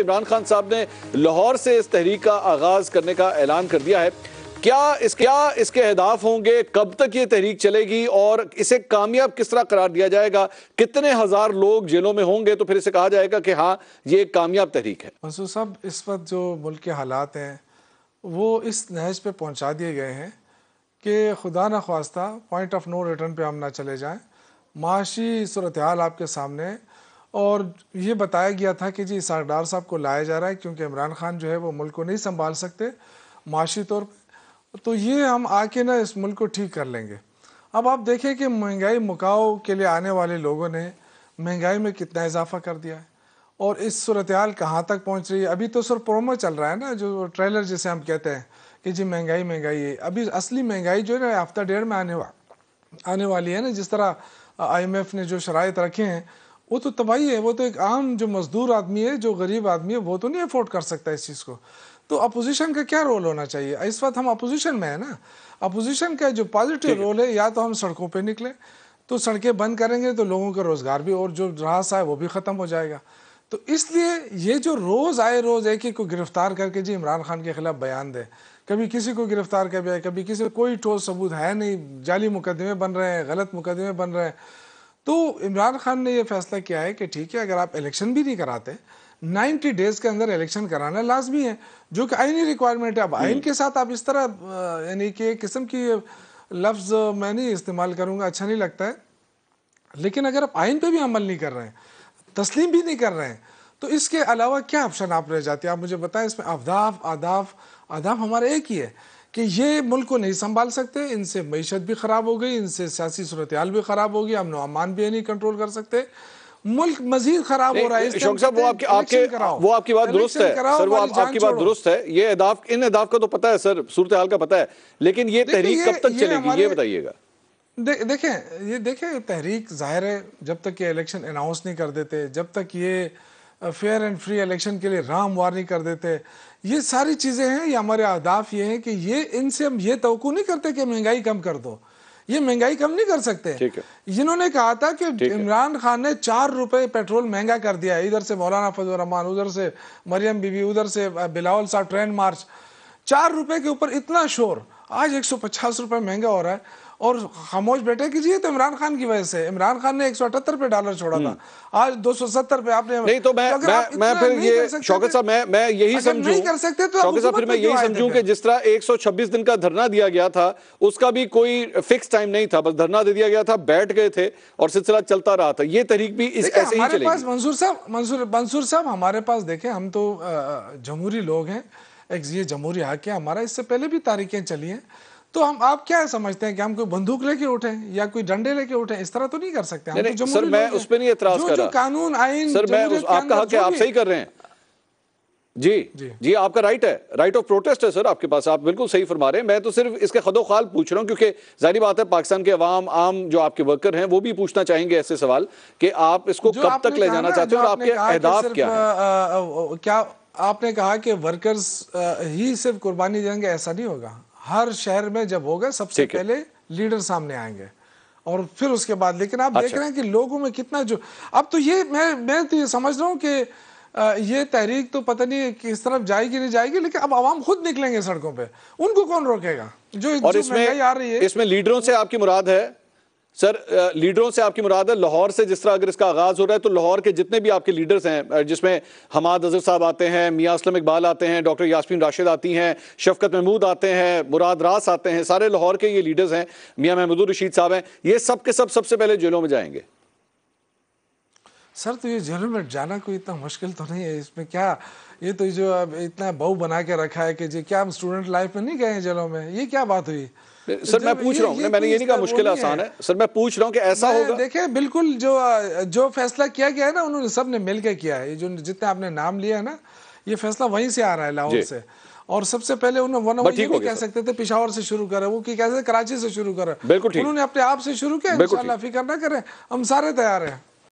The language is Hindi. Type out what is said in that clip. इमरान खान साहब ने लाहौर से इस तहरीक का आगाज करने का ऐलान कर दिया है। क्या इसके अहदाफ होंगे, कब तक ये तहरीक चलेगी और इसे कामयाब किस तरह करार दिया जाएगा, कितने हजार लोग जेलों में होंगे तो फिर इसे कहा जाएगा कि हाँ ये कामयाब तहरीक है। मंसूर साहब, इस वक्त जो मुल्क के हालात हैं वो इस नहज पे पहुंचा दिए गए हैं कि खुदा न ख्वास्ता पॉइंट ऑफ नो रिटर्न पे हम ना चले जाएँ। माशी सूरत हाल आपके सामने, और ये बताया गया था कि जी सरदार साहब को लाया जा रहा है क्योंकि इमरान खान जो है वो मुल्क को नहीं संभाल सकते माशी तौर पर, तो ये हम आके ना इस मुल्क को ठीक कर लेंगे। अब आप देखें कि महंगाई मुकाओ के लिए आने वाले लोगों ने महंगाई में कितना इजाफा कर दिया है और इस सूरत हाल कहाँ तक पहुँच रही है। अभी तो सर प्रोमो चल रहा है ना, जो ट्रेलर जिसे हम कहते हैं कि जी महंगाई महंगाई है। अभी असली महंगाई जो है ना हफ्ता डेढ़ में आने वाली है ना, जिस तरह IMF ने जो शराइत रखे हैं वो तो तबाही है। वो तो एक आम जो मजदूर आदमी है, जो गरीब आदमी है, वो तो नहीं अफोर्ड कर सकता इस चीज़ को। तो अपोजिशन का क्या रोल होना चाहिए? इस वक्त हम अपोजिशन में है ना, अपोजिशन का जो पॉजिटिव रोल है, या तो हम सड़कों पे निकले तो सड़कें बंद करेंगे तो लोगों का रोज़गार भी और जो राहत है वो भी ख़त्म हो जाएगा। तो इसलिए ये जो रोज़ आए रोज़ एक एक को गिरफ्तार करके जी इमरान खान के खिलाफ बयान दें, कभी किसी को गिरफ्तार कर दिया, कभी किसी को, कोई ठोस सबूत है नहीं, जाली मुकदमे बन रहे हैं, गलत मुकदमे बन रहे हैं। तो इमरान खान ने ये फैसला किया है कि ठीक है, अगर आप इलेक्शन भी नहीं कराते 90 डेज़ के अंदर इलेक्शन कराना लाजमी है, जो कि आइनी रिक्वायरमेंट है। अब आइन के साथ आप इस तरह, यानी कि एक किस्म की, लफ्ज़ मैं नहीं इस्तेमाल करूँगा, अच्छा नहीं लगता है, लेकिन अगर आप आइन पर भी अमल नहीं कर रहे हैं, तस्लीम भी नहीं कर रहे हैं, तो इसके अलावा क्या ऑप्शन आप रह जाते हैं? आप मुझे बताएं। इसमें आदाफ हमारा एक ही है कि ये मुल्क को नहीं संभाल सकते, इनसे मीशत भी ख़राब हो गई, इनसे सियासी सूरत हाल भी ख़राब हो गई, अमन अमान भी नहीं कंट्रोल कर सकते, मुल्क मजीद खराब हो रहा है। शौक साहब, वो आपकी बात दुरुस्त है सर, वो आपकी बात दुरुस्त है। ये इन अहदाफ का तो पता है सर, सूरत हाल का पता है, लेकिन ये तहरीक कब तक चलेगी ये बताइएगा। देखें, ये देखें, तहरीक जाहिर है जब तक ये इलेक्शन अनाउंस नहीं कर देते, जब तक ये फेयर एंड फ्री इलेक्शन के लिए राह हमवार नहीं कर देते, ये सारी चीज़ें हैं। ये हमारे अहदाफ ये हैं कि ये इनसे हम ये तवक्को नहीं करते कि महंगाई कम कर दो, ये महंगाई कम नहीं कर सकते। इन्होंने कहा था कि इमरान खान ने 4 रुपए पेट्रोल महंगा कर दिया, इधर से मौलाना फजलुर रहमान, उधर से मरियम बीबी, उधर से बिलावल साहब, ट्रेन मार्च, 4 रुपए के ऊपर इतना शोर। आज 150 रुपये महंगा हो रहा है और खामोश बैठे कि जी तो इमरान खान की वजह से, इमरान खान ने 178 पे डॉलर छोड़ा था, आज 270 पे आपने नहीं। तो मैं फिर ये शौकत साहब, मैं यही समझूं, नहीं कर सकते तो शौकत साहब फिर मैं यही समझूं कि जिस तरह 126 दिन का धरना दिया गया था, उसका भी कोई फिक्स टाइम नहीं था, बस धरना दे दिया गया था, बैठ गए थे और सिलसिला चलता रहा था। ये तहरीक भी ऐसे ही चलेगी। मंसूर साहब हमारे पास देखें, हम तो जमहूरी लोग हैं, ये जमहूरी हक है हमारा, इससे पहले भी तहरीकें चली हैं। तो हम, आप क्या समझते हैं कि हम कोई बंदूक लेके उठें या कोई डंडे लेके उठें? इस तरह तो नहीं कर सकते हम। नहीं, सर मैं उस पे नहीं एतराज कर रहा, कानून आइन सर मैं आपका हक है, आप सही कर रहे हैं जी, आपका राइट है, राइट ऑफ प्रोटेस्ट है सर आपके पास, आप बिल्कुल सही फरमा रहे हैं। मैं तो सिर्फ इसके खदोखाल पूछ रहा हूँ क्योंकि जाहिर बात है पाकिस्तान के अवाम, आम जो आपके वर्कर हैं, वो भी पूछना चाहेंगे ऐसे सवाल कि आप इसको कब तक ले जाना चाहते हो और आपके अहदाफ क्या है। क्या आपने कहा कि वर्कर्स ही सिर्फ कुर्बानी देंगे? ऐसा नहीं होगा। हर शहर में जब होगा सबसे पहले लीडर सामने आएंगे और फिर उसके बाद, लेकिन आप देख रहे हैं कि लोगों में कितना जो, अब तो ये मैं तो ये समझ रहा हूँ कि ये तहरीक तो पता नहीं किस तरफ जाएगी नहीं जाएगी, लेकिन अब आवाम खुद निकलेंगे सड़कों पे, उनको कौन रोकेगा? जो महंगाई आ रही है, इसमें लीडरों से आपकी मुराद है सर, लीडरों से आपकी मुराद है। लाहौर से जिस तरह अगर इसका आगाज़ हो रहा है तो लाहौर के जितने भी आपके लीडर्स हैं, जिसमें हमाद अजहर साहब आते हैं, मियां असलम इकबाल आते हैं, डॉक्टर यास्मीन राशिद आती हैं, शफकत महमूद आते हैं, मुराद रास आते हैं, सारे लाहौर के ये लीडर्स हैं, मियां महमूद रशीद साहब हैं, ये सब के सब सबसे पहले जेलों में जाएंगे। सर तो ये जेलों में जाना कोई इतना मुश्किल तो नहीं है, इसमें क्या, ये तो जो इतना बहू बना के रखा है कि जी क्या हम स्टूडेंट लाइफ में नहीं गए हैं जेलों में? ये क्या बात हुई सर? मैं पूछ रहा हूँ, मैंने ये नहीं कहा मुश्किल आसान है सर, मैं पूछ रहा हूँ कि ऐसा होगा। देखिए बिल्कुल जो फैसला किया गया है ना, उन्होंने सब ने मिलकर किया है, जो जितने आपने नाम लिया है ना, ये फैसला वहीं से आ रहा है, लाहौर से। और सबसे पहले उन्होंने कह सकते थे पेशावर से शुरू करें, वो कह सकते कराची से शुरू करें, उन्होंने अपने आप से शुरू किया। इंशाल्लाह फिक्र ना करें, हम सारे तैयार हैं।